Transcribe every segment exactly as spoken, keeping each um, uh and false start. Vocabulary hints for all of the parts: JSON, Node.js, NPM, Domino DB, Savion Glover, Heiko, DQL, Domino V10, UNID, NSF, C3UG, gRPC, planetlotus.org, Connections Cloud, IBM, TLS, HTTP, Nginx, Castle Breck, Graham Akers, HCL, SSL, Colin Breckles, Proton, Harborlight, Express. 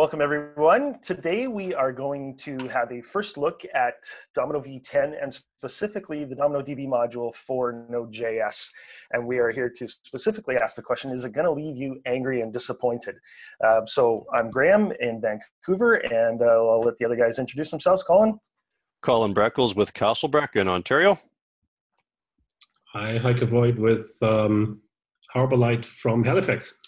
Welcome everyone. Today we are going to have a first look at Domino V ten and specifically the Domino D B module for Node.js. And we are here to specifically ask the question, is it going to leave you angry and disappointed? Uh, so I'm Graham in Vancouver, and uh, I'll let the other guys introduce themselves. Colin? Colin Breckles with Castle Breck in Ontario. Hi, Heiko with um, Harborlight from Halifax.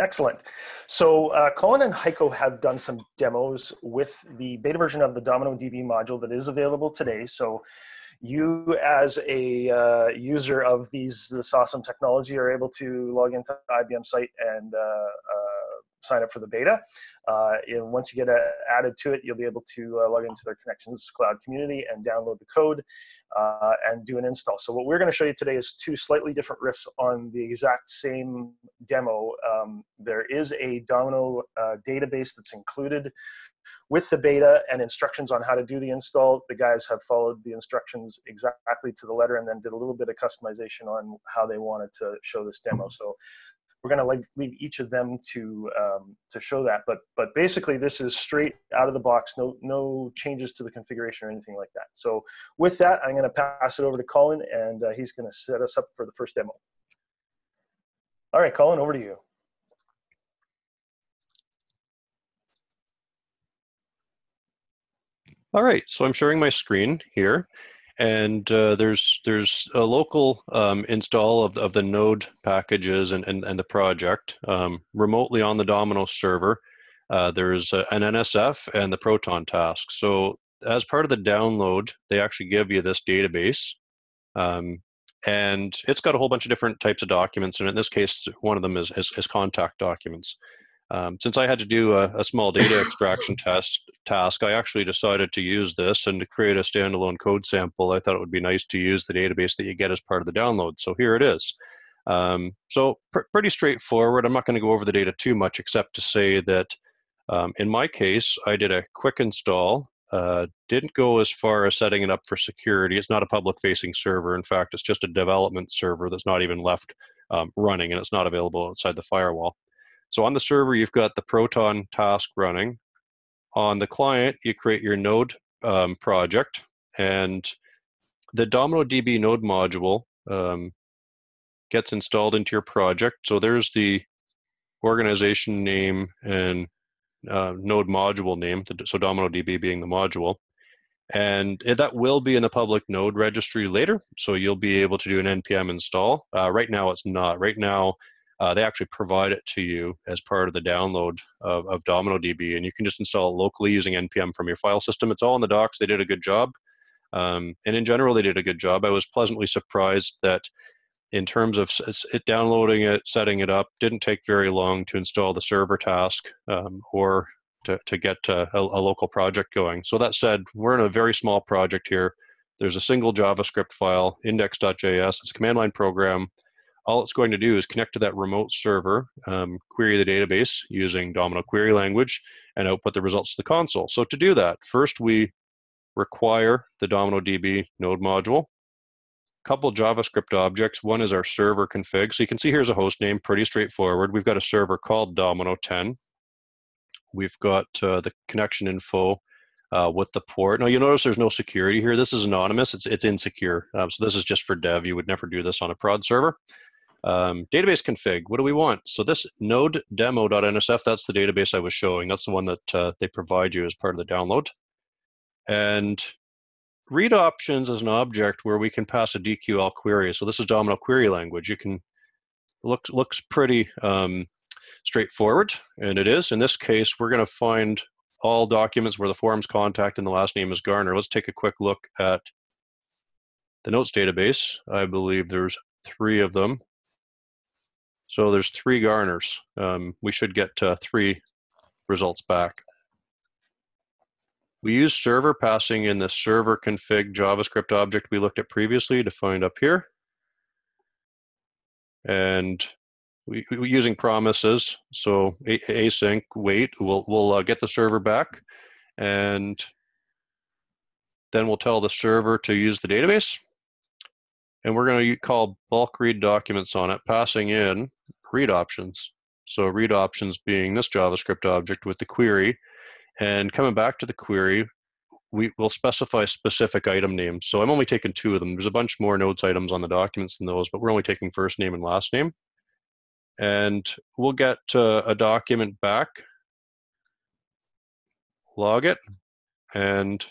Excellent. So uh, Colin and Heiko have done some demos with the beta version of the Domino D B module that is available today. So you, as a uh, user of these this awesome technology, are able to log into the I B M site and uh, uh, sign up for the beta. Uh, and once you get uh, added to it, you'll be able to uh, log into their Connections Cloud community and download the code uh, and do an install. So what we're going to show you today is two slightly different riffs on the exact same demo. Um, there is a Domino uh, database that's included with the beta and instructions on how to do the install. The guys have followed the instructions exactly to the letter and then did a little bit of customization on how they wanted to show this demo. So we're going to like leave each of them to um, to show that, but but basically this is straight out of the box, no no changes to the configuration or anything like that. So with that, I'm going to pass it over to Colin, and uh, he's going to set us up for the first demo. All right, Colin, over to you. All right, so I'm sharing my screen here. And uh, there's there's a local um, install of, of the node packages and, and, and the project um, remotely on the Domino server. Uh, there's a, an N S F and the Proton task. So as part of the download, they actually give you this database. Um, and it's got a whole bunch of different types of documents. And in this case, one of them is, is, is contact documents. Um, since I had to do a, a small data extraction test, task, I actually decided to use this and to create a standalone code sample. I thought it would be nice to use the database that you get as part of the download. So here it is. Um, so pr pretty straightforward. I'm not going to go over the data too much, except to say that um, in my case, I did a quick install. Uh, didn't go as far as setting it up for security. It's not a public-facing server. In fact, it's just a development server that's not even left um, running, and it's not available outside the firewall. So on the server, you've got the Proton task running. On the client, you create your node um, project, and the Domino D B node module um, gets installed into your project. So there's the organization name and uh, node module name, so Domino D B being the module. And that will be in the public node registry later, so you'll be able to do an N P M install. Uh, right now, it's not. Right now, Uh, they actually provide it to you as part of the download of, of Domino D B, and you can just install it locally using N P M from your file system. It's all in the docs. They did a good job. Um, and in general, they did a good job. I was pleasantly surprised that in terms of it downloading it, setting it up, didn't take very long to install the server task um, or to, to get uh, a, a local project going. So that said, we're in a very small project here. There's a single JavaScript file, index dot J S. It's a command line program. All it's going to do is connect to that remote server, um, query the database using Domino query language, and output the results to the console. So to do that, first we require the Domino D B node module, a couple JavaScript objects. One is our server config. So you can see here's a host name, pretty straightforward. We've got a server called Domino ten. We've got uh, the connection info uh, with the port. Now you notice there's no security here. This is anonymous. It's, it's insecure. Um, so this is just for dev. You would never do this on a prod server. Um, database config, what do we want? So this node demo dot N S F, that's the database I was showing. That's the one that uh, they provide you as part of the download. And read options is an object where we can pass a D Q L query. So this is Domino query language. You can, look, looks pretty um, straightforward, and it is. In this case, we're going to find all documents where the forms contact and the last name is Garner. Let's take a quick look at the notes database. I believe there's three of them. So there's three Garners. Um, we should get uh, three results back. We use server passing in the server config JavaScript object we looked at previously to find up here. And we, we're using promises. So async wait, we'll, we'll uh, get the server back. And then we'll tell the server to use the database. And we're going to call bulk read documents on it, passing in read options. So read options being this JavaScript object with the query, and coming back to the query, we will specify specific item names. So I'm only taking two of them. There's a bunch more nodes items on the documents than those, but we're only taking first name and last name. And we'll get uh, a document back, log it, and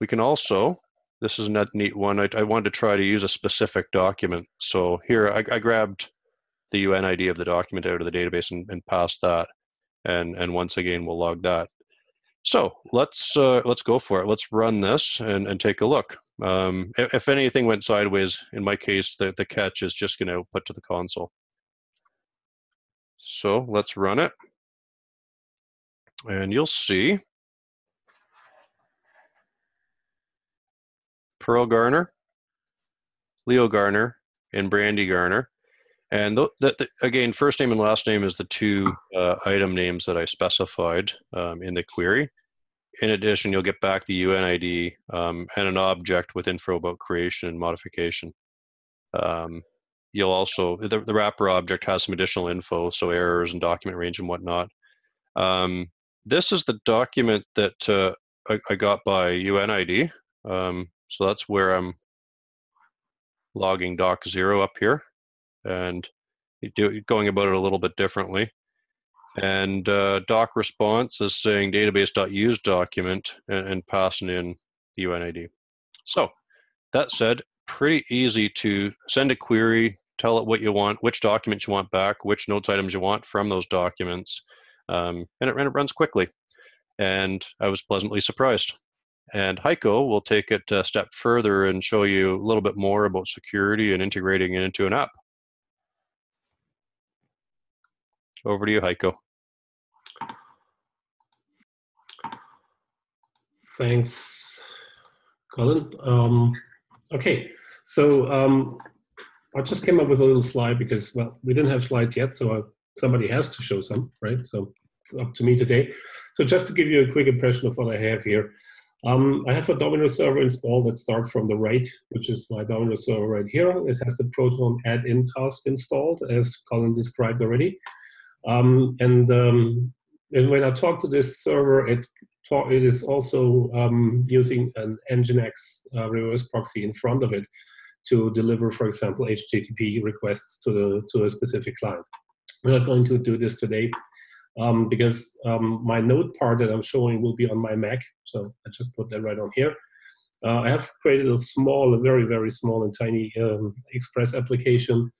we can also, this is a neat one, I, I wanted to try to use a specific document. So here I, I grabbed the U N I D of the document out of the database and, and passed that. And, and once again, we'll log that. So let's uh, let's go for it. Let's run this and, and take a look. Um, if, if anything went sideways, in my case, the, the catch is just going to output to the console. So let's run it. And you'll see Pearl Garner, Leo Garner, and Brandy Garner. And the, the, the, again, first name and last name is the two uh, item names that I specified um, in the query. In addition, you'll get back the U N I D um, and an object with info about creation and modification. Um, you'll also, the, the wrapper object has some additional info, so errors and document range and whatnot. Um, this is the document that uh, I, I got by U N I D. Um, so that's where I'm logging doc zero up here. And you do, going about it a little bit differently. And uh, doc response is saying database.use document and, and passing in the U N I D. So that said, pretty easy to send a query, tell it what you want, which documents you want back, which notes items you want from those documents. Um, and, it, and it runs quickly. And I was pleasantly surprised. And Heiko will take it a step further and show you a little bit more about security and integrating it into an app. Over to you, Heiko. Thanks, Colin. Um, okay, so um, I just came up with a little slide because, well, we didn't have slides yet, so I, somebody has to show some, right? So it's up to me today. So just to give you a quick impression of what I have here, um, I have a Domino server installed. Let's start from the right, which is my Domino server right here. It has the Proton add-in task installed, as Colin described already. Um, and, um, and when I talk to this server, it, talk, it is also um, using an Nginx uh, reverse proxy in front of it to deliver, for example, H T T P requests to, the, to a specific client. We're not going to do this today um, because um, my node part that I'm showing will be on my Mac. So I just put that right on here. Uh, I have created a small, a very, very small and tiny um, Express application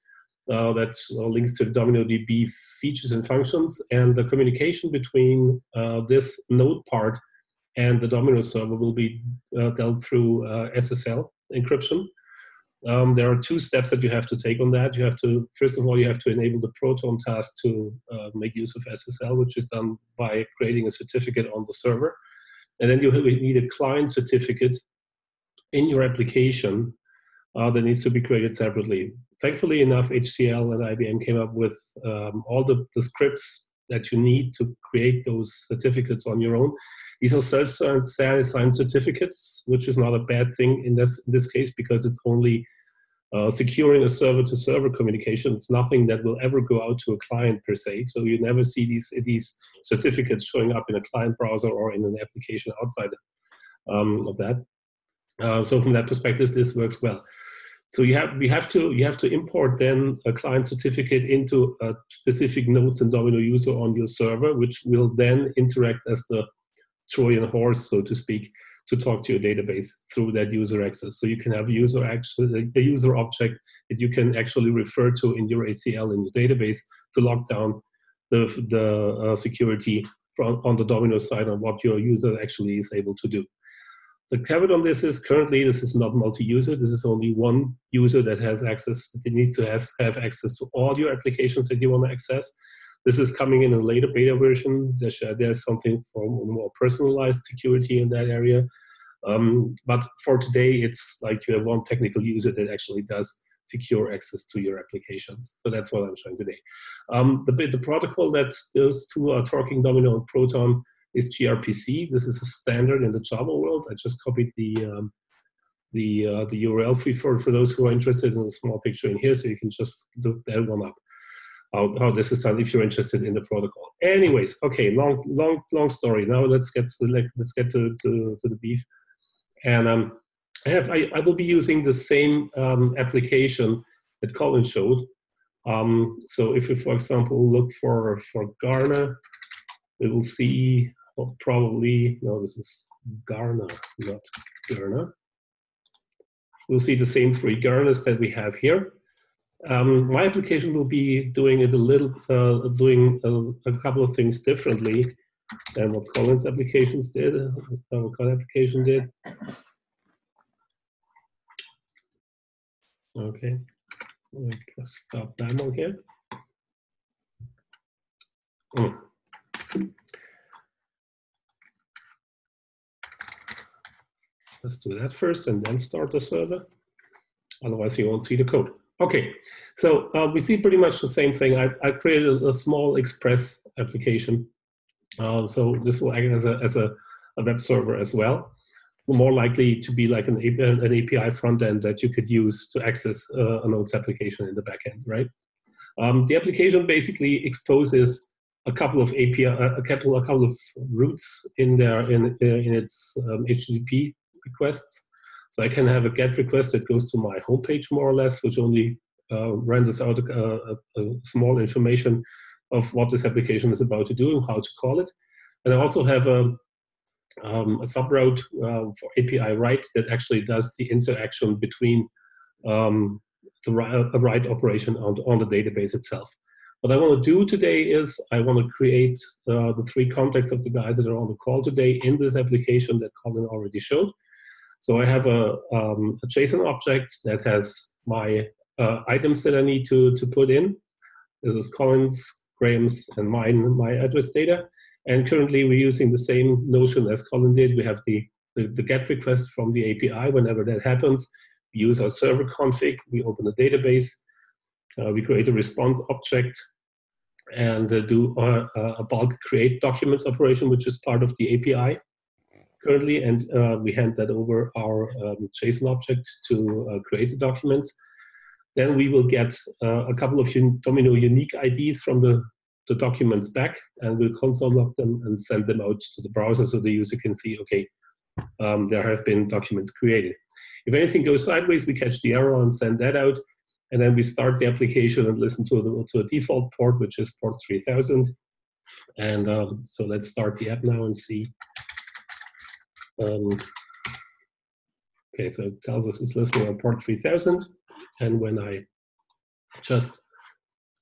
Uh, that uh, links to the Domino D B features and functions, and the communication between uh, this node part and the Domino server will be uh, dealt through uh, S S L encryption. Um, there are two steps that you have to take on that. You have to, first of all, you have to enable the Proton task to uh, make use of S S L, which is done by creating a certificate on the server. And then you need a client certificate in your application uh, that needs to be created separately. Thankfully enough, H C L and I B M came up with um, all the, the scripts that you need to create those certificates on your own. These are self-signed certificates, which is not a bad thing in this, in this case, because it's only uh, securing a server-to-server communication. It's nothing that will ever go out to a client per se. So you never see these, these certificates showing up in a client browser or in an application outside um, of that. Uh, so from that perspective, this works well. So you have, we have to, you have to import then a client certificate into a specific nodes and Domino user on your server, which will then interact as the Trojan horse, so to speak, to talk to your database through that user access. So you can have a user, actually, a user object that you can actually refer to in your A C L in your database to lock down the, the uh, security from, on the Domino side on what your user actually is able to do. The caveat on this is currently this is not multi-user. This is only one user that has access, that needs to has, have access to all your applications that you want to access. This is coming in a later beta version. There's, uh, there's something for more personalized security in that area. Um, but for today, it's like you have one technical user that actually does secure access to your applications. So that's what I'm showing today. Um, the, the protocol that those two are talking, Domino and Proton, is gRPC. This is a standard in the Java world. I just copied the um, the, uh, the U R L for, for those who are interested in a small picture in here, so you can just look that one up. how, how this is done if you're interested in the protocol. Anyways, okay, long, long, long story. Now let's get to, like, let's get to, to, to the beef. And um, I have I, I will be using the same um, application that Colin showed. Um, so if you, for example, look for for Garner, we will see well, probably no, this is Garner, not Garner. We'll see the same three Garners that we have here. Um, my application will be doing it a little, uh, doing a, a couple of things differently than what Colin's applications did, uh, what Colin's application did. Okay, let me just stop demo here. Oh. Let's do that first and then start the server. Otherwise, you won't see the code. Okay, so uh, we see pretty much the same thing. I, I created a small Express application. Uh, so this will act as, a, as a, a web server as well. More likely to be like an, an A P I front end that you could use to access uh, a Node's application in the back end, right? Um, the application basically exposes a couple of A P I, a couple, a couple of routes in there in, in its um, H T T P requests. So I can have a GET request that goes to my homepage more or less, which only uh, renders out a, a, a small information of what this application is about to do and how to call it. And I also have a, um, a subroute uh, for A P I write that actually does the interaction between um, the a write operation on, on the database itself. What I want to do today is I want to create uh, the three contacts of the guys that are on the call today in this application that Colin already showed. So I have a, um, a JSON object that has my uh, items that I need to, to put in. This is Colin's, Graham's, and mine, my address data. And currently we're using the same notion as Colin did. We have the, the, the GET request from the A P I. Whenever that happens, we use our server config, we open a database, uh, we create a response object, and uh, do our, uh, a bulk create documents operation, which is part of the A P I. Currently, and uh, we hand that over our um, JSON object to uh, create the documents. Then we will get uh, a couple of un Domino unique I Ds from the, the documents back, and we'll console log them and send them out to the browser so the user can see, okay, um, there have been documents created. If anything goes sideways, we catch the error and send that out, and then we start the application and listen to the, to a default port, which is port three thousand. And um, so let's start the app now and see. Um, okay, so it tells us it's listening on port three thousand, and when I just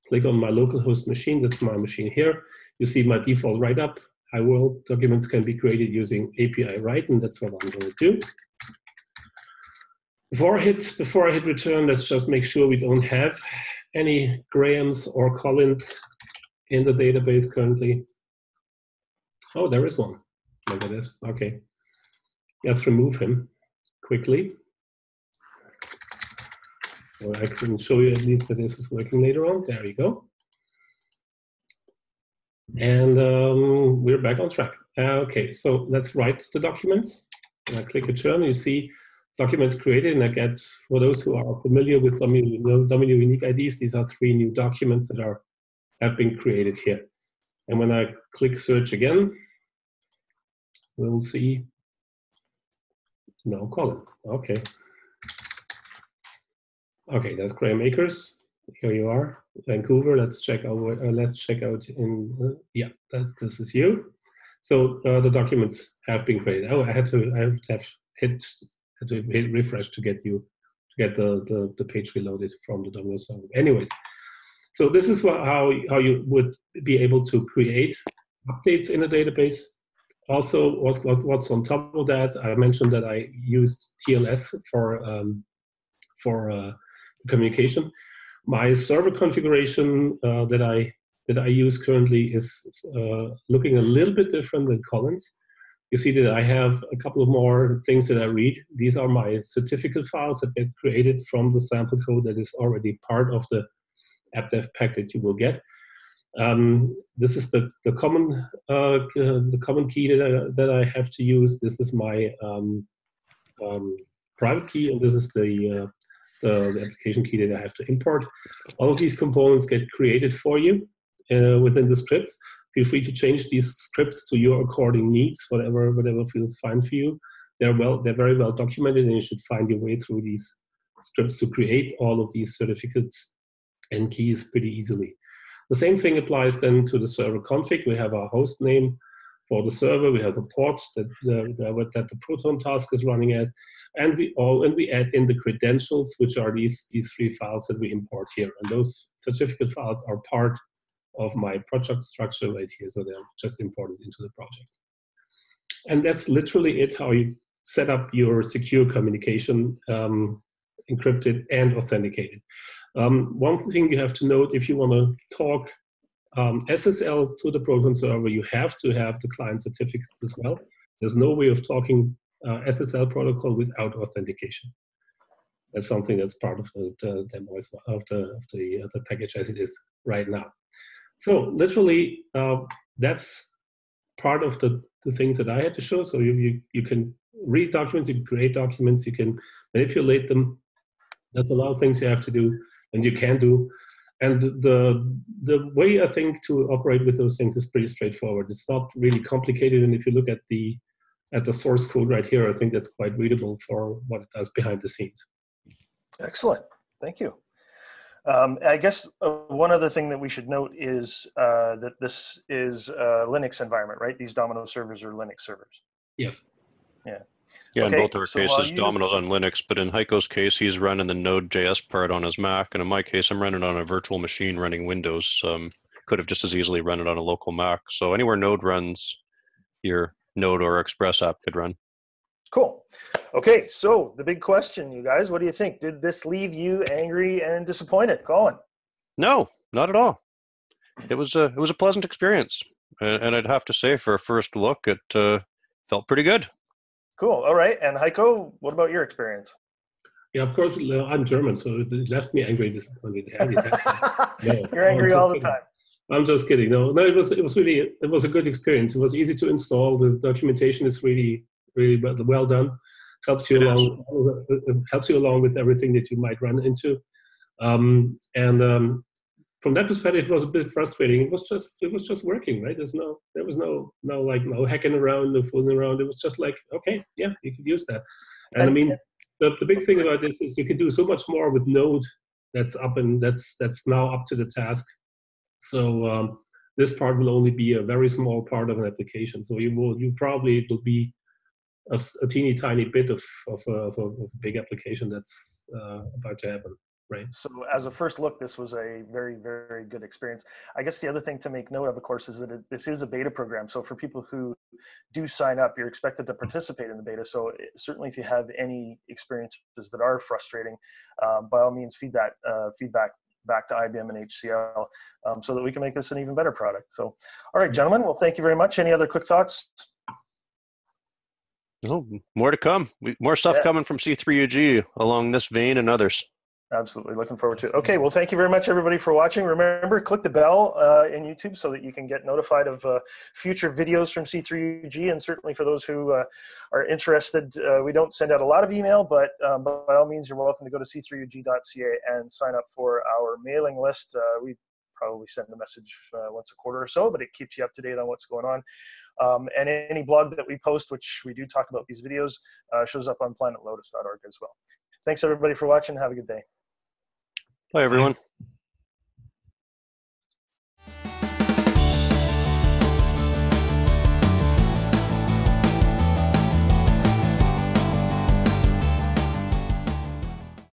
click on my localhost machine, that's my machine here, you see my default write-up. Hi world, documents can be created using A P I write, and that's what I'm going to do. Before I hit, before I hit return, let's just make sure we don't have any Grahams or Collins in the database currently. Oh, there is one. Look at this. Okay. Let's remove him quickly. So I can show you at least that this is working later on. There you go. And um, we're back on track. Uh, okay, so let's write the documents. And I click return. You see documents created, and I get, for those who are familiar with Domino, Domino unique I Ds, these are three new documents that are have been created here. And when I click search again, we'll see. No, Colin. Okay. Okay, that's Graham Akers. Here you are, Vancouver. Let's check out. Uh, let's check out in. Uh, yeah, that's this is you. So uh, the documents have been created. Oh, I had to. I have to have hit, had to hit refresh to get you to get the, the the page reloaded from the Domino server. Anyways, so this is what, how how you would be able to create updates in a database. Also, what, what, what's on top of that, I mentioned that I used T L S for, um, for uh, communication. My server configuration uh, that, I, that I use currently is uh, looking a little bit different than Colin's. You see that I have a couple of more things that I read. These are my certificate files that get created from the sample code that is already part of the app dev pack that you will get. Um, this is the, the common uh, uh, the common key that I, that I have to use. This is my um, um, private key, and this is the uh, the, the application key that I have to import. All of these components get created for you uh, within the scripts. Feel free to change these scripts to your according needs, whatever whatever feels fine for you. They're well, they're very well documented, and you should find your way through these scripts to create all of these certificates and keys pretty easily. The same thing applies then to the server config. We have our host name for the server. We have the port that the, that the Proton task is running at, and we all and we add in the credentials, which are these these three files that we import here. And those certificate files are part of my project structure right here, so they're just imported into the project. And that's literally it. How you set up your secure communication, um, encrypted and authenticated. Um, one thing you have to note, if you want to talk um, S S L to the Proton server, you have to have the client certificates as well. There's no way of talking uh, S S L protocol without authentication. That's something that's part of the, the demo as well, of the, of the, uh, the package as it is right now. So literally, uh, that's part of the, the things that I had to show. So you, you, you can read documents, you can create documents, you can manipulate them. That's a lot of things you have to do. And you can do, and the the way I think to operate with those things is pretty straightforward. It's not really complicated, and if you look at the at the source code right here, I think that's quite readable for what it does behind the scenes. Excellent, thank you. Um, I guess uh, one other thing that we should note is uh, that this is a Linux environment, right? These Domino servers are Linux servers. Yes. Yeah. Yeah, okay. In both our so cases, Domino's on Linux, but in Heiko's case, he's running the Node J S part on his Mac, and in my case, I'm running on a virtual machine running Windows. Um, could have just as easily run it on a local Mac. So anywhere Node runs, your Node or Express app could run. Cool. Okay, so the big question, you guys, what do you think? Did this leave you angry and disappointed, Colin? No, not at all. It was a, it was a pleasant experience, and I'd have to say for a first look, it uh, felt pretty good. Cool. All right. And Heiko, what about your experience? Yeah, of course, I'm German, so it left me angry. Disappointed. No, You're angry all the kidding. time. I'm just kidding. No, no, it was it was really it was a good experience. It was easy to install. The documentation is really really well done. Helps you it along is. helps you along with everything that you might run into. Um, and um, from that perspective, it was a bit frustrating. It was just it was just working, right? There's no there was no no like no hacking around, no fooling around. It was just like, okay, yeah, you could use that. And I mean, the, the big thing about this is you can do so much more with Node. That's up and that's that's now up to the task. So um, this part will only be a very small part of an application. So you will you probably it will be a, a teeny tiny bit of of a, of a big application that's uh, about to happen. Right. So as a first look, this was a very, very good experience. I guess the other thing to make note of, of course, is that it, this is a beta program. So for people who do sign up, you're expected to participate in the beta. So it, certainly if you have any experiences that are frustrating, um, by all means, feed that uh, feedback back to I B M and H C L um, so that we can make this an even better product. So, all right, gentlemen, well, thank you very much. Any other quick thoughts? No, more to come. More stuff yeah. coming from C three U G along this vein and others. Absolutely. Looking forward to it. Okay. Well, thank you very much, everybody, for watching. Remember, click the bell uh, in YouTube so that you can get notified of uh, future videos from C three U G. And certainly for those who uh, are interested, uh, we don't send out a lot of email, but um, by all means, you're welcome to go to C three U G dot C A and sign up for our mailing list. Uh, we probably send a message uh, once a quarter or so, but it keeps you up to date on what's going on. Um, and any blog that we post, which we do talk about these videos, uh, shows up on planet lotus dot org as well. Thanks, everybody, for watching. Have a good day. Bye, everyone.